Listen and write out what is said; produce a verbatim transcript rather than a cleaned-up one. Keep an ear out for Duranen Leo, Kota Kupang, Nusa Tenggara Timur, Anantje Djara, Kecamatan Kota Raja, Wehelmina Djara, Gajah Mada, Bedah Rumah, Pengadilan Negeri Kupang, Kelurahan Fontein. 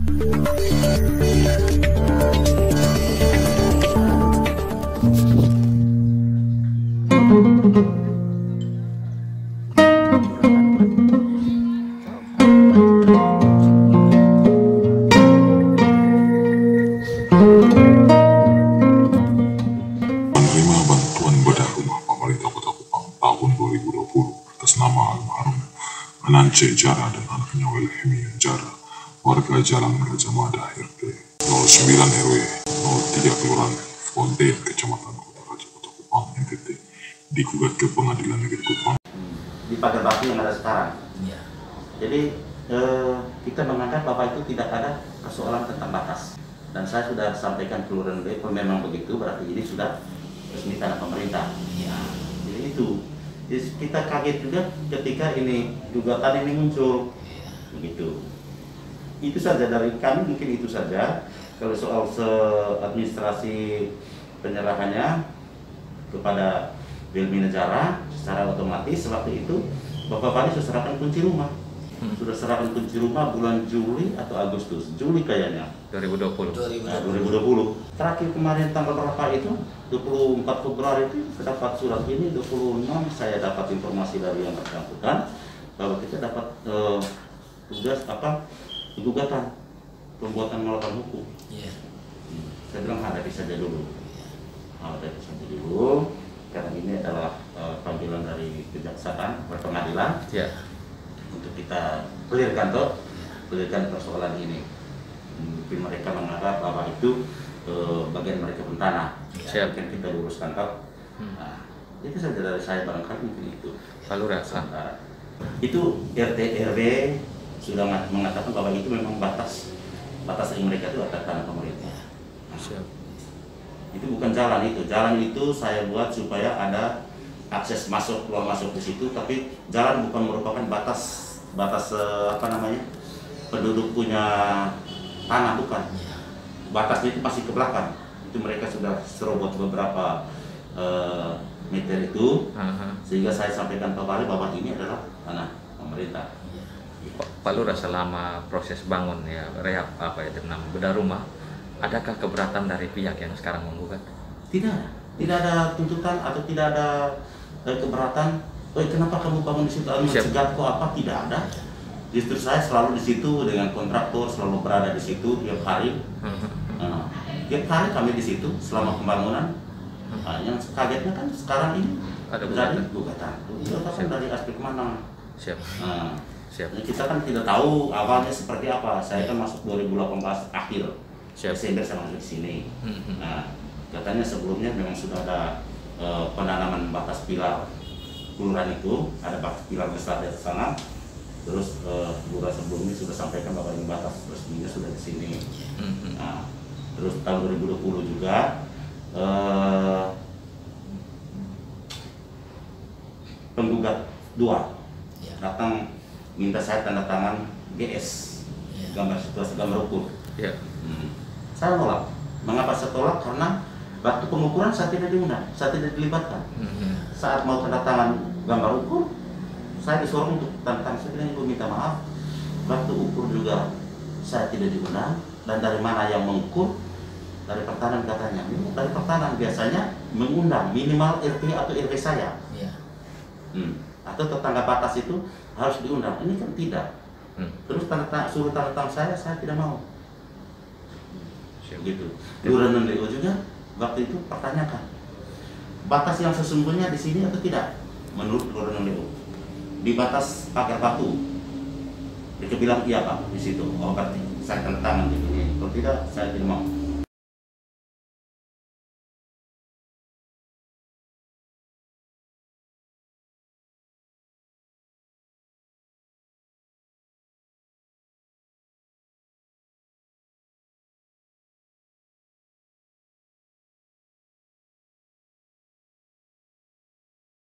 Anantje Djara dan anaknya Wehelmina Djara, warga Jalan Gajah Mada R T nol sembilan R W nol tiga Kelurahan Fontein, Kecamatan Kota Raja, Kota Kupang, N T T, digugat ke Pengadilan Negeri Kupang. Di pada batu yang ada sekarang. Ya. Jadi eh, kita mengangkat bahwa itu tidak ada persoalan tentang batas. Dan saya sudah sampaikan Kelurahan Leo, memang begitu, berarti ini sudah resmi tanah pemerintah. Ya. Jadi itu. Kita kaget juga ketika ini gugatan ini muncul, begitu. Itu saja dari kami, mungkin itu saja. Kalau soal administrasi penyerahannya kepada Wehelmina Djara, secara otomatis waktu itu Bapak Fahri sudah serahkan kunci rumah, sudah serahkan kunci rumah bulan Juli atau Agustus, Juli kayaknya. dua ribu dua puluh. Nah, dua ribu dua puluh. Terakhir kemarin tanggal berapa itu? dua puluh empat Februari itu saya dapat surat ini, dua puluh enam saya dapat informasi dari yang bersangkutan bahwa kita dapat eh, tugas apa gugatan pembuatan melawan hukum. Yeah. Hmm. Saya bilang hadapi saja dulu, hadapi saja dulu, karena ini adalah eh, panggilan dari kejaksaan berpengadilan. Yeah. Untuk kita clearkan toh, clearkan persoalan ini. Mungkin mereka menganggap bahwa itu eh, bagian mereka bentana. Siap. Mungkin kita luruskan kok. Nah, itu saja dari saya barangkali mungkin itu. Lalu rasa nah, itu R T R W sudah mengatakan bahwa itu memang batas batas yang mereka itu atas tanah pemerintah. Siap. Itu bukan jalan itu. Jalan itu saya buat supaya ada akses masuk keluar masuk ke situ, tapi jalan bukan merupakan batas batas eh, apa namanya penduduk punya tanah, bukan. Batasnya itu masih ke belakang. Itu mereka sudah serobot beberapa uh, meter itu. Aha. Sehingga saya sampaikan Pak Wali bahwa ini adalah tanah pemerintah. Pak Lurah, selama proses bangun ya rehab apa ya ternama bedah rumah, adakah keberatan dari pihak yang sekarang menggugat? Tidak, tidak ada tuntutan atau tidak ada eh, keberatan. Oh, kenapa kamu bangun di situ? Mencegat kok apa? Tidak ada. Justru saya selalu di situ dengan kontraktor, selalu berada di situ tiap hari. Nah, tiap hari kami di situ selama pembangunan. Nah, yang kagetnya kan sekarang ini ada gugatan. Gugatan itu kan dari aspek mana? Siap. Nah, siap. Kita kan tidak tahu awalnya seperti apa. Saya kan masuk dua ribu delapan belas akhir. Siap. Desember saya masuk di sini. Nah, katanya sebelumnya memang sudah ada uh, penanaman batas pilar kelurahan itu, ada batas pilar besar di sana. Terus uh, kelurahan sebelumnya sudah sampaikan bahwa yang batas resminya sudah di sini. Nah, terus tahun dua ribu dua puluh juga eh, penggugat dua datang minta saya tanda tangan G S, gambar situasi gambar ukur. Yeah. Hmm. Saya tolak. Mengapa saya tolak? Karena waktu pengukuran saya tidak diundang, saya tidak dilibatkan. Mm-hmm. Saat mau tanda tangan gambar ukur, saya disuruh untuk tanda tangan. Saya bilang, minta maaf, waktu ukur juga saya tidak diundang. Dan dari mana yang mengukur? Dari pertahanan katanya. Dari pertahanan biasanya mengundang minimal R T atau R W saya. Ya. Hmm. Atau tetangga batas itu harus diundang. Ini kan tidak. Hmm. Terus tanda -tang, suruh tanda tangan saya, saya tidak mau. Begitu. Duranen Leo juga waktu itu pertanyakan batas yang sesungguhnya di sini atau tidak. Menurut Duranen Leo di batas pagar batu. Mereka bilang iya Pak di situ. Oh berarti saya tanda tangan. Kalau tidak saya tidak mau.